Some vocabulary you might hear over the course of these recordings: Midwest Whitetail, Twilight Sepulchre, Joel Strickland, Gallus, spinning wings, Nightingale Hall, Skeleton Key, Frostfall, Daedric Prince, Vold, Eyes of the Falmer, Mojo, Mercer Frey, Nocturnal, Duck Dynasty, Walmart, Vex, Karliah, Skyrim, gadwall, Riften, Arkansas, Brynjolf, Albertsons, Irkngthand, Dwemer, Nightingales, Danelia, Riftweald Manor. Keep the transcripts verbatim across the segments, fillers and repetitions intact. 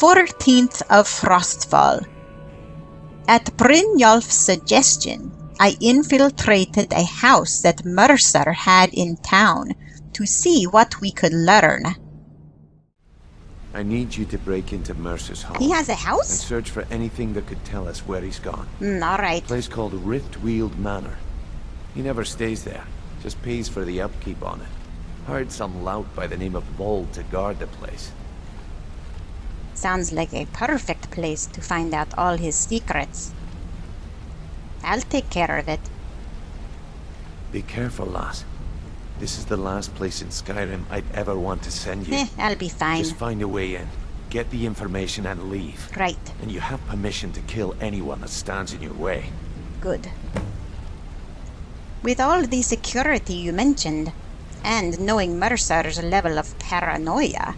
fourteenth of Frostfall. At Brynjolf's suggestion, I infiltrated a house that Mercer had in town to see what we could learn. I need you to break into Mercer's home. He has a house? And search for anything that could tell us where he's gone. Mm, alright. A place called Riftweald Manor. He never stays there, just pays for the upkeep on it. Hired some lout by the name of Vold to guard the place. Sounds like a perfect place to find out all his secrets. I'll take care of it. Be careful, lass. This is the last place in Skyrim I'd ever want to send you. Eh, I'll be fine. Just find a way in, get the information and leave. Right. And you have permission to kill anyone that stands in your way. Good. With all the security you mentioned, and knowing Mercer's level of paranoia,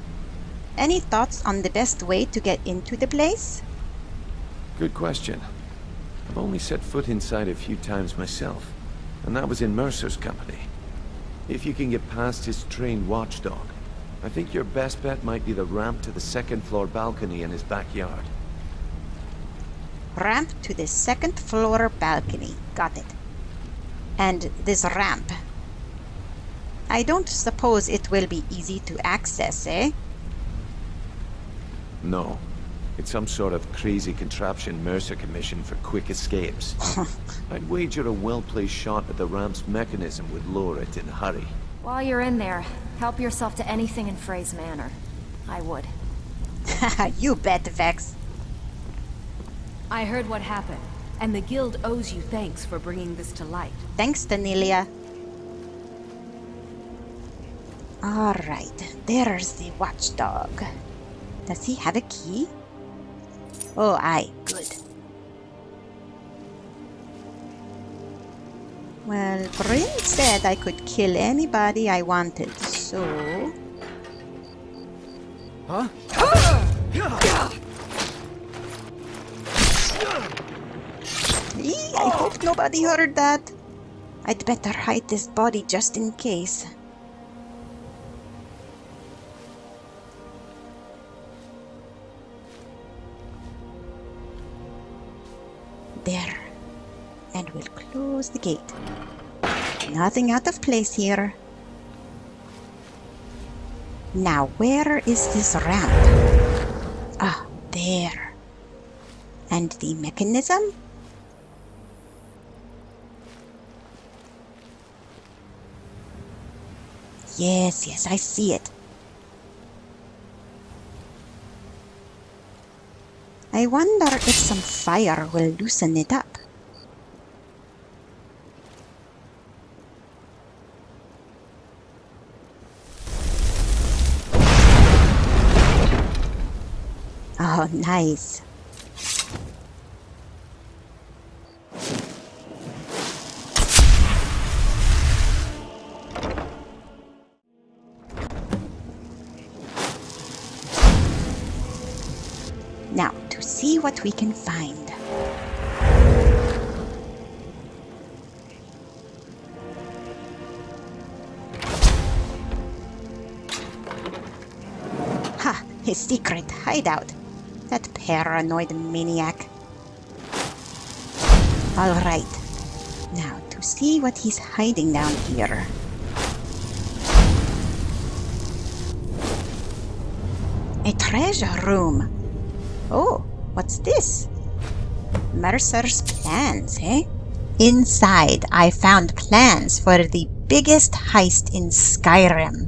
any thoughts on the best way to get into the place? Good question. I've only set foot inside a few times myself, and that was in Mercer's company. If you can get past his trained watchdog, I think your best bet might be the ramp to the second floor balcony in his backyard. Ramp to the second floor balcony. Got it. And this ramp. I don't suppose it will be easy to access, eh? No. It's some sort of crazy contraption Mercer commissioned for quick escapes. I'd wager a well-placed shot at the ramp's mechanism would lure it in a hurry. While you're in there, help yourself to anything in Frey's manor. I would. You bet, Vex. I heard what happened, and the guild owes you thanks for bringing this to light. Thanks, Danelia. All right, there's the watchdog. Does he have a key? Oh, aye. Good. Well, Bryn said I could kill anybody I wanted, so... Huh? Eee, I hope nobody heard that. I'd better hide this body just in case. There. And we'll close the gate. Nothing out of place here. Now, where is this ramp? Ah, there. And the mechanism? Yes, yes, I see it. I wonder if some fire will loosen it up. Oh, nice. See what we can find. Ha! His secret hideout. That paranoid maniac. All right. Now to see what he's hiding down here. A treasure room. Oh. What's this? Mercer's plans, eh? Inside, I found plans for the biggest heist in Skyrim.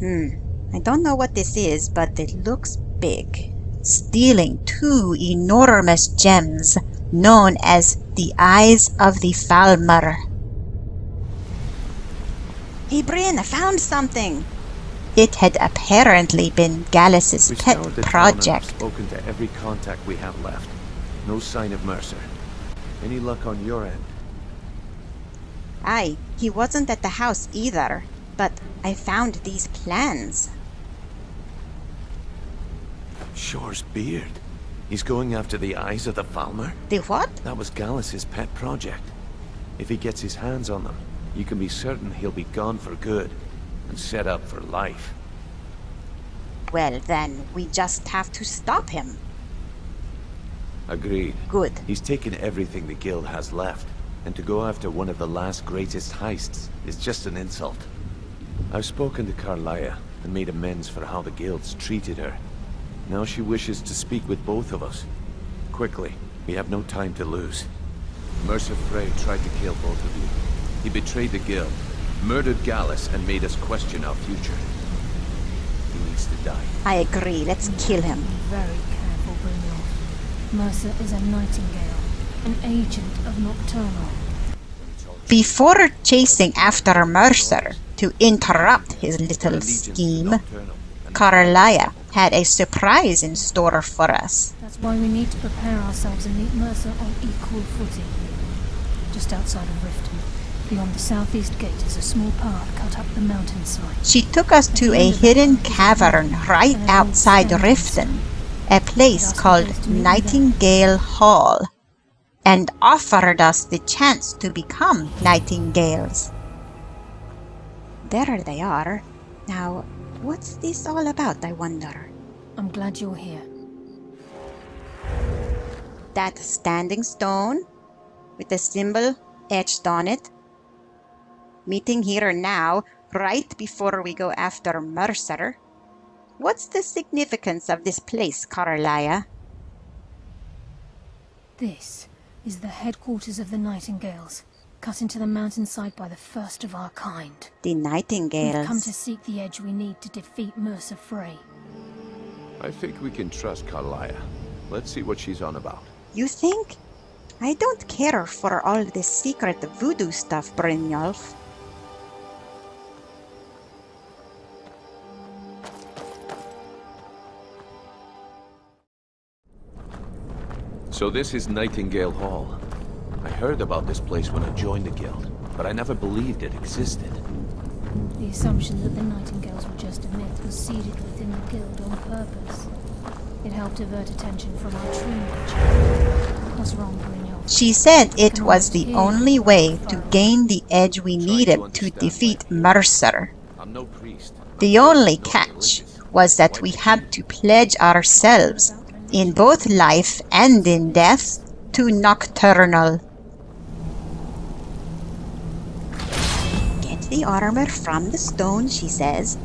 Hmm, I don't know what this is, but it looks big. Stealing two enormous gems known as the Eyes of the Falmer. Hey, Bryn, I found something! It had apparently been Gallus's pet project. We've spoken to every contact we have left. No sign of Mercer. Any luck on your end? Aye, he wasn't at the house either, but I found these plans. Shore's beard. He's going after the Eyes of the Falmer. The what? That was Gallus's pet project. If he gets his hands on them, you can be certain he'll be gone for good. And set up for life. Well, then we just have to stop him. Agreed. Good. He's taken everything the guild has left, and to go after one of the last greatest heists is just an insult. I've spoken to Karliah and made amends for how the guild's treated her. Now she wishes to speak with both of us. Quickly, we have no time to lose. Mercer Frey tried to kill both of you. He betrayed the guild, murdered Gallus, and made us question our future. He needs to die. I agree. Let's kill him. Be very careful, Brynjolf. Mercer is a nightingale, an agent of Nocturnal. Before chasing after Mercer to interrupt his little scheme, Karliah had a surprise in store for us. That's why we need to prepare ourselves and meet Mercer on equal footing. Just outside of Riften, beyond the southeast gate, is a small path cut up the mountainside. She took us to a hidden cavern right outside Riften, a place called Nightingale Hall, and offered us the chance to become nightingales. There they are. Now, what's this all about, I wonder? I'm glad you're here. That standing stone with a symbol etched on it. Meeting here now, right before we go after Mercer. What's the significance of this place, Karliah? This is the headquarters of the Nightingales, cut into the mountainside by the first of our kind. The Nightingales. We've come to seek the edge we need to defeat Mercer Frey. I think we can trust Karliah. Let's see what she's on about. You think? I don't care for all this secret voodoo stuff, Brynjolf. So this is Nightingale Hall. I heard about this place when I joined the guild, but I never believed it existed. The assumption that the Nightingales were just a myth was seeded within the guild on purpose. It helped divert attention from our true nature. What's wrong, Brynjolf? She said it was the only way to gain the edge we needed to defeat Mercer. I'm no priest. The only catch was that we had to pledge ourselves, in both life and in death, to Nocturnal. The armor from the stone, she says,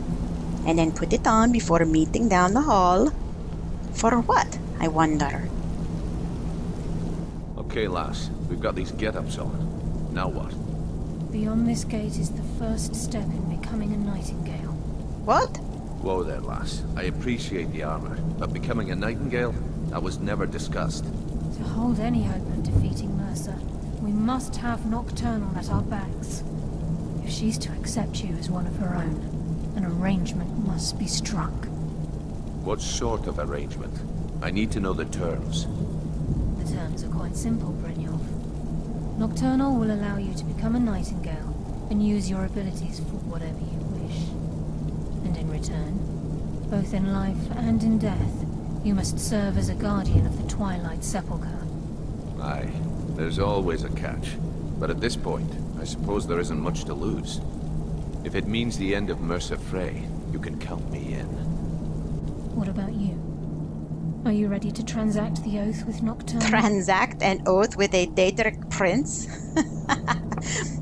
and then put it on before meeting down the hall. For what, I wonder? Okay, lass, we've got these get-ups on. Now what? Beyond this gate is the first step in becoming a nightingale. What? Whoa there, lass. I appreciate the armor, but becoming a nightingale, that was never discussed. To hold any hope of defeating Mercer, we must have Nocturnal at our backs. She's to accept you as one of her own. An arrangement must be struck. What sort of arrangement? I need to know the terms. The terms are quite simple, Brynjolf. Nocturnal will allow you to become a nightingale and use your abilities for whatever you wish. And in return, both in life and in death, you must serve as a guardian of the Twilight Sepulchre. Aye, there's always a catch. But at this point, I suppose there isn't much to lose. If it means the end of Mercer Frey, you can count me in. What about you? Are you ready to transact the oath with Nocturnal? Transact an oath with a Daedric Prince?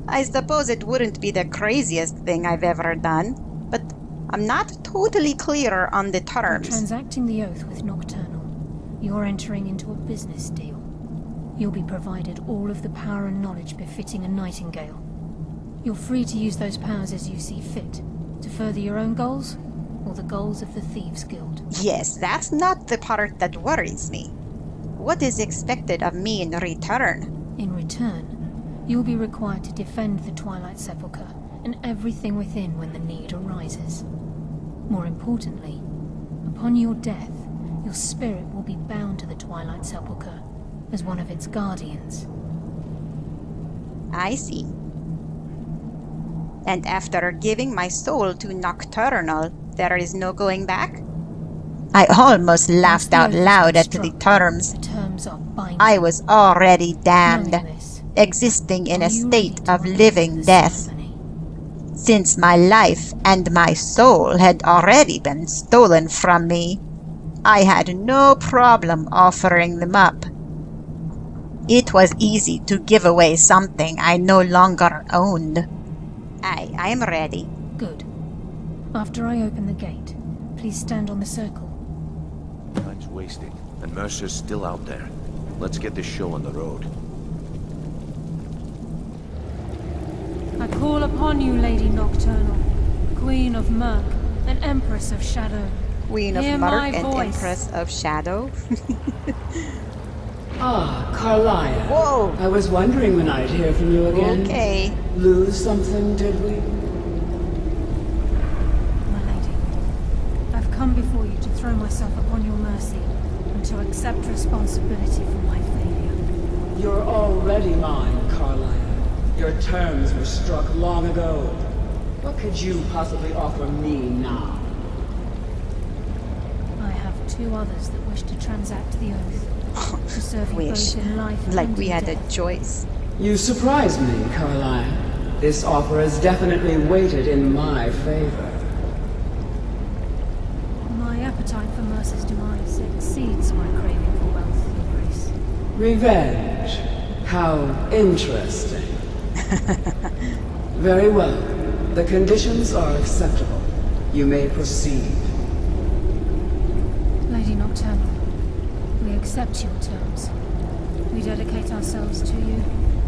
I suppose it wouldn't be the craziest thing I've ever done, but I'm not totally clear on the terms. By transacting the oath with Nocturnal, you're entering into a business deal. You'll be provided all of the power and knowledge befitting a nightingale. You're free to use those powers as you see fit, to further your own goals, or the goals of the Thieves Guild. Yes, that's not the part that worries me. What is expected of me in return? In return, you'll be required to defend the Twilight Sepulchre and everything within when the need arises. More importantly, upon your death, your spirit will be bound to the Twilight Sepulchre as one of its guardians. I see. And after giving my soul to Nocturnal, there is no going back? I almost laughed out loud at the terms. The terms are binding. I was already damned, existing in a state of living death. since my life and my soul had already been stolen from me, I had no problem offering them up. It was easy to give away something I no longer owned. Aye, I am ready. Good. After I open the gate, please stand on the circle. Time's wasted, and Mercer's still out there. Let's get this show on the road. I call upon you, Lady Nocturnal, Queen of Murk and Empress of Shadow. Queen of Murk and voice. Empress of Shadow? Ah, Karliah. Whoa! I was wondering when I'd hear from you again. Okay. Lose something, did we? My lady, I've come before you to throw myself upon your mercy and to accept responsibility for my failure. You're already mine, Karliah. Your terms were struck long ago. What could you possibly offer me now? I have two others that wish to transact the oath. Wish. Like we had a choice. You surprise me, Karliah. This offer is definitely weighted in my favor. My appetite for Mercer's demise exceeds my craving for wealth and grace. Revenge. How interesting. Very well. The conditions are acceptable. You may proceed. Lady Nocturnal, we accept your terms. We dedicate ourselves to you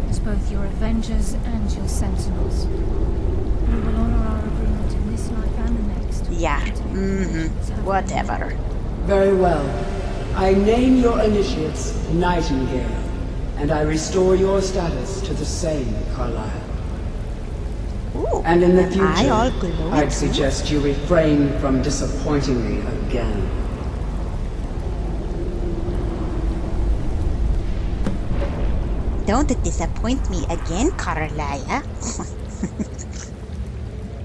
as both your avengers and your sentinels. We will honor our agreement in this life and the next. Yeah, mm-hmm, whatever. Very well. I name your initiates Nightingale, and I restore your status to the same, Karliah. Ooh, and in the future, I'd too. suggest you refrain from disappointing me again. Don't disappoint me again, Karliah.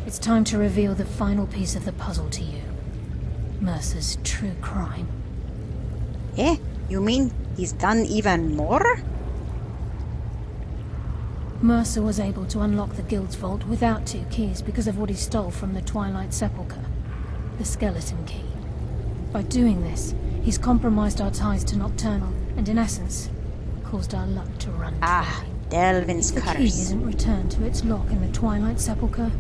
It's time to reveal the final piece of the puzzle to you. Mercer's true crime. Eh? You mean he's done even more? Mercer was able to unlock the guild's vault without two keys because of what he stole from the Twilight Sepulchre, the Skeleton Key. By doing this, he's compromised our ties to Nocturnal and, in essence, caused our luck to run Ah, Delvin's curse. If the key isn't returned to its lock in the Twilight Sepulchre,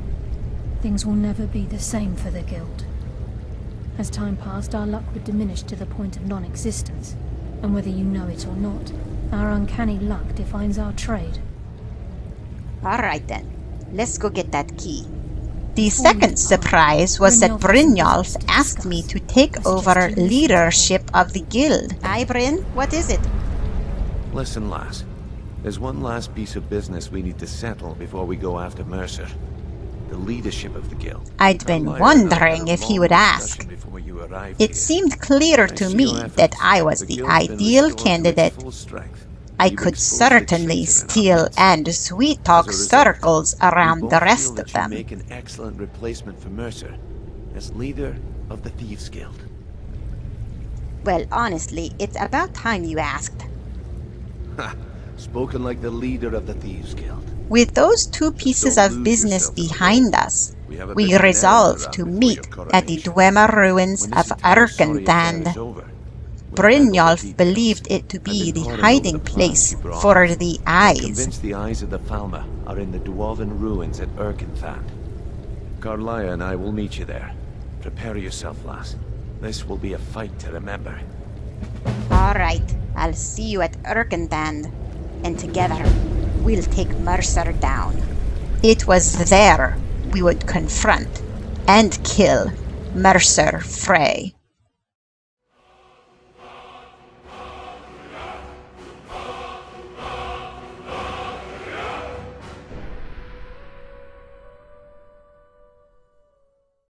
things will never be the same for the guild. As time passed, our luck would diminish to the point of non-existence, and whether you know it or not, our uncanny luck defines our trade. Alright then, let's go get that key. The second surprise was that Brynjolf asked me to take over leadership of the guild. Hi Bryn, what is it? Listen, lass. There's one last piece of business we need to settle before we go after Mercer. The leadership of the guild. I'd been wondering if he would ask. It seemed clear to me that I was the ideal candidate. I could certainly steal and sweet talk circles around the rest of them. Make an excellent replacement for Mercer as leader of the Thieves Guild. Well, honestly, it's about time you asked. Spoken like the leader of the Thieves Guild. With those two pieces of business behind us, we, we resolved to meet at the Dwemer ruins of Irkngthand. Brynjolf believed it to be the hiding place for the eyes. The eyes of the Falmer are in the Dwarven ruins at Irkngthand. Karliah and I will meet you there. Prepare yourself, lass. This will be a fight to remember. All right. I'll see you at Irkngthand, and together, we'll take Mercer down. It was there we would confront and kill Mercer Frey.